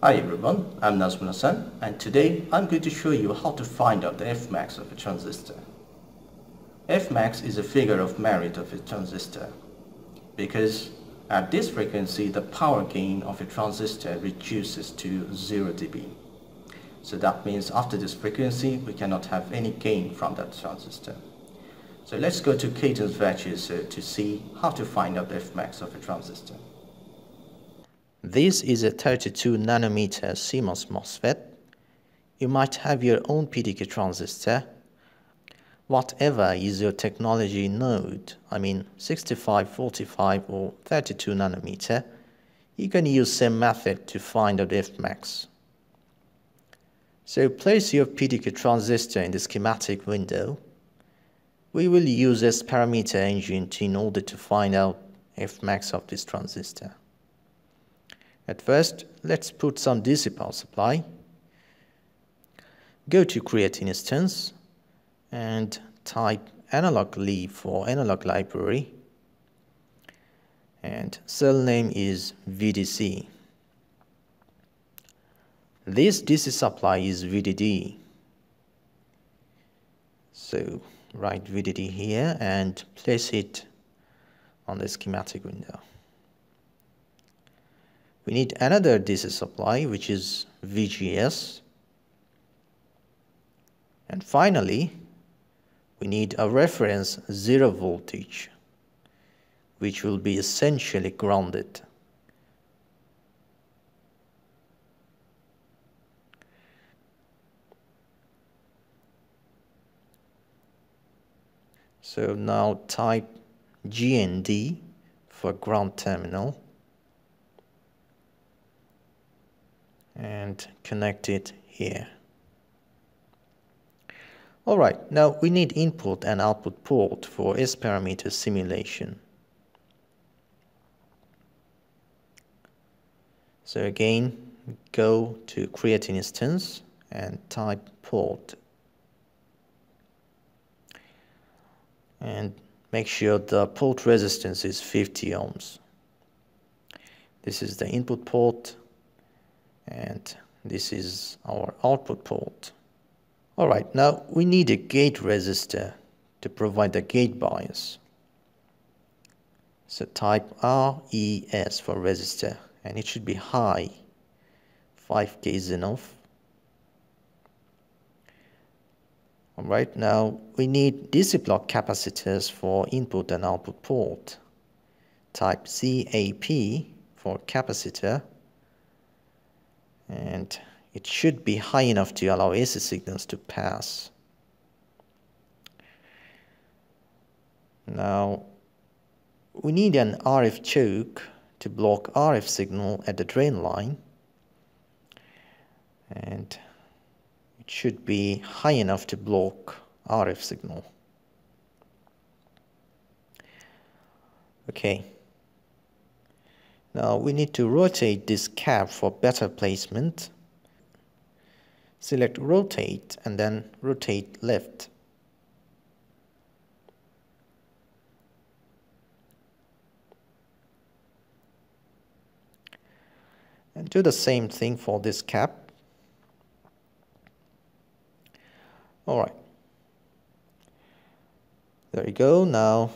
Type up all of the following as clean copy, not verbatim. Hi everyone, I'm Nazmul Hassan, and today I'm going to show you how to find out the Fmax of a transistor. Fmax is a figure of merit of a transistor because at this frequency the power gain of a transistor reduces to 0 dB. So that means after this frequency we cannot have any gain from that transistor. So let's go to Cadence Virtuoso to see how to find out the Fmax of a transistor. This is a 32 nanometer CMOS MOSFET. You might have your own PDK transistor. Whatever is your technology node, 65, 45 or 32 nanometer, you can use same method to find out Fmax. So place your PDK transistor in the schematic window. We will use S-Parameter engine in order to find out Fmax of this transistor. At first, let's put some DC power supply. Go to create instance and type analog lib for analog library, and cell name is VDC. This DC supply is VDD. So write VDD here and place it on the schematic window. We need another DC supply, which is VGS. And finally, we need a reference 0 voltage, which will be essentially grounded. So now type GND for ground terminal, and connect it here. Alright, now we need input and output port for S-parameter simulation. So again, go to create instance and type port. And make sure the port resistance is 50 ohms. This is the input port, and this is our output port. Alright, now we need a gate resistor to provide the gate bias. So type RES for resistor, and it should be high. 5K is enough. Alright, now we need DC block capacitors for input and output port. Type CAP for capacitor, and it should be high enough to allow AC signals to pass. Now we need an RF choke to block RF signal at the drain line, and it should be high enough to block RF signal. Okay. Now we need to rotate this CAP for better placement. Select rotate and then rotate left. And do the same thing for this CAP. Alright. There you go. Now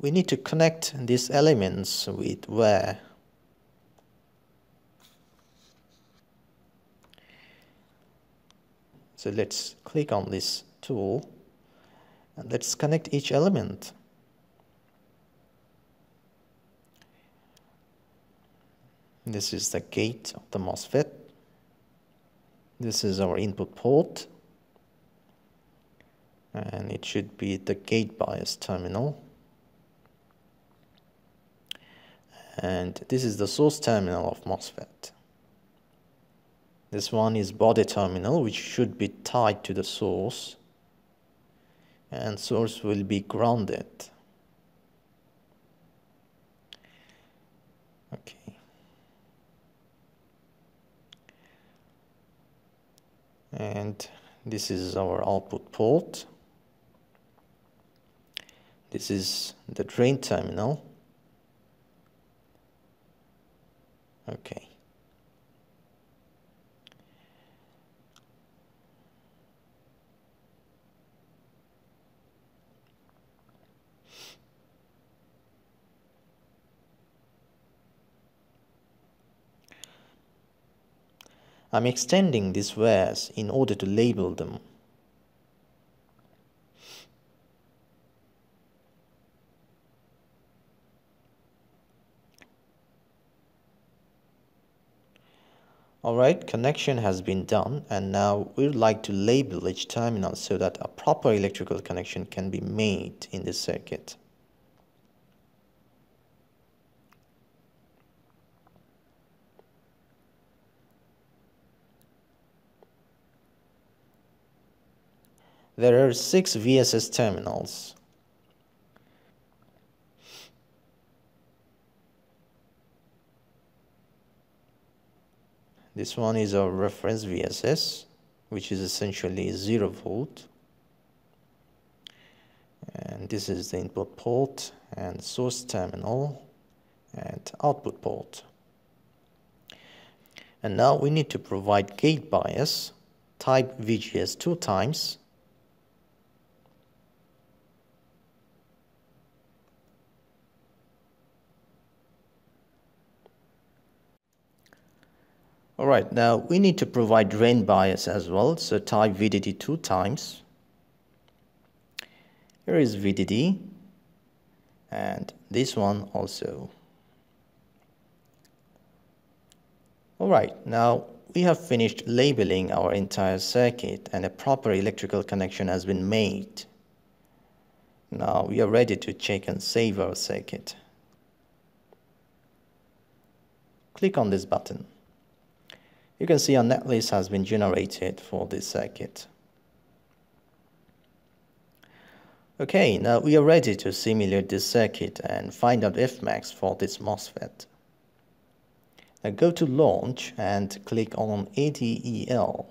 we need to connect these elements with wire. So let's click on this tool and let's connect each element. This is the gate of the MOSFET. This is our input port, and it should be the gate bias terminal. And this is the source terminal of MOSFET. This one is body terminal, which should be tied to the source, and source will be grounded. Okay. And this is our output port. This is the drain terminal. Okay. I'm extending these wares in order to label them. Alright, connection has been done, and now we'd like to label each terminal so that a proper electrical connection can be made in this circuit. There are 6 VSS terminals. This one is our reference VSS, which is essentially 0 volt, and this is the input port and source terminal and output port. And now we need to provide gate bias, type VGS 2 times, Alright, now we need to provide drain bias as well, so type VDD 2 times. Here is VDD, and this one also. Alright, now we have finished labeling our entire circuit and a proper electrical connection has been made. Now we are ready to check and save our circuit. Click on this button. You can see a netlist has been generated for this circuit. Okay, now we are ready to simulate this circuit and find out Fmax for this MOSFET. Now go to Launch and click on ADEL.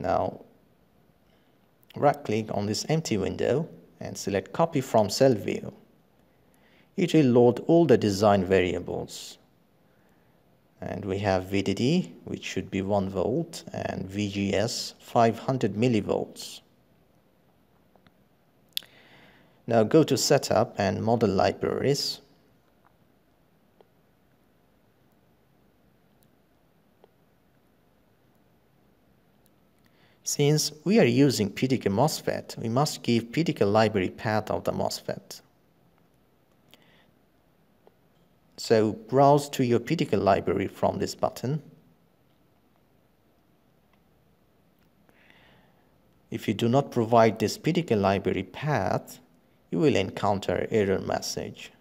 Now, right click on this empty window and select copy from cell view. It will load all the design variables, and we have VDD, which should be 1 volt, and VGS 500 millivolts. Now go to setup and model libraries. Since we are using PDK MOSFET, we must give PDK library path of the MOSFET. So browse to your PDK library from this button. If you do not provide this PDK library path, you will encounter error message.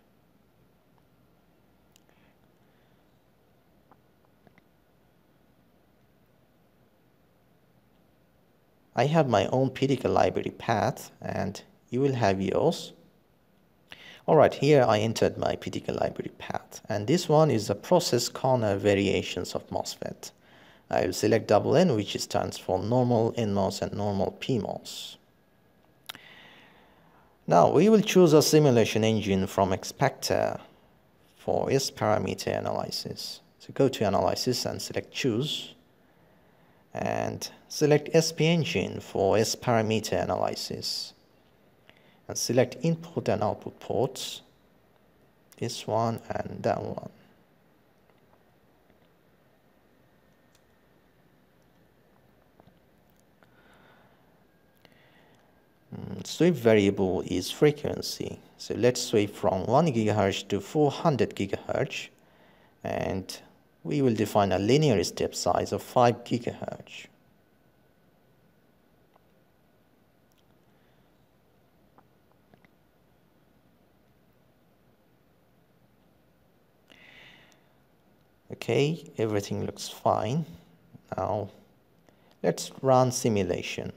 I have my own PDK library path, and you will have yours. Alright, here I entered my PDK library path, and this one is the process corner variations of MOSFET. I will select double N, which stands for normal NMOS and normal PMOS. Now we will choose a simulation engine from Spectre for S-Parameter analysis. So go to Analysis and select Choose, and select SP engine for S-Parameter analysis, and select input and output ports, this one and that one. Sweep variable is frequency, so let's sweep from 1 GHz to 400 GHz, and we will define a linear step size of 5 GHz. Okay, everything looks fine. Now let's run simulation.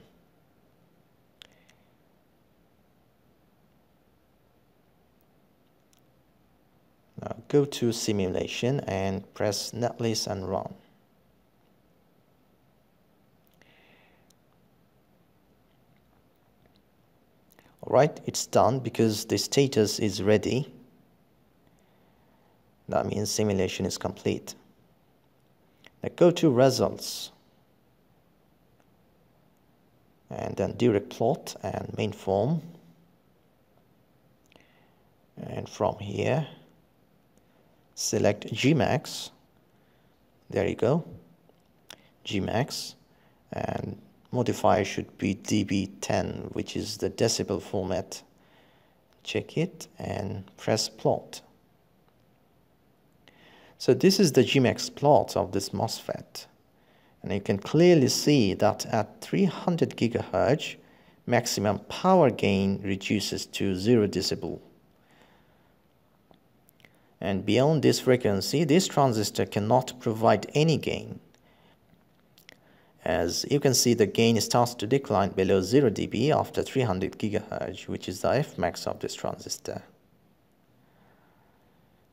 Now go to simulation and press netlist and run. Alright, it's done because the status is ready. That means simulation is complete. Now go to results and then direct plot and main form, and from here select Gmax. There you go, Gmax, and modifier should be dB10, which is the decibel format. Check it and press plot. So this is the Gmax plot of this MOSFET, and you can clearly see that at 300 GHz maximum power gain reduces to 0 decibel, and beyond this frequency this transistor cannot provide any gain. As you can see, the gain starts to decline below 0 dB after 300 GHz, which is the Fmax of this transistor.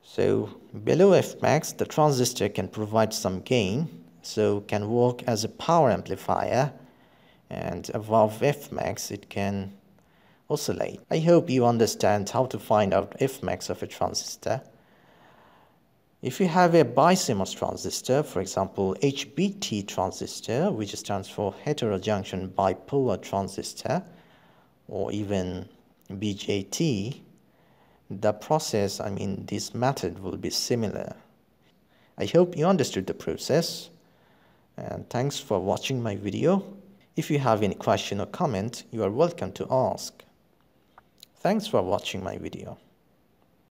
So below Fmax, the transistor can provide some gain, so can work as a power amplifier, and above Fmax it can oscillate. I hope you understand how to find out Fmax of a transistor. If you have a BiCMOS transistor, for example HBT transistor, which stands for heterojunction bipolar transistor, or even BJT, the process, this method will be similar. I hope you understood the process, and thanks for watching my video. If you have any question or comment, you are welcome to ask. Thanks for watching my video.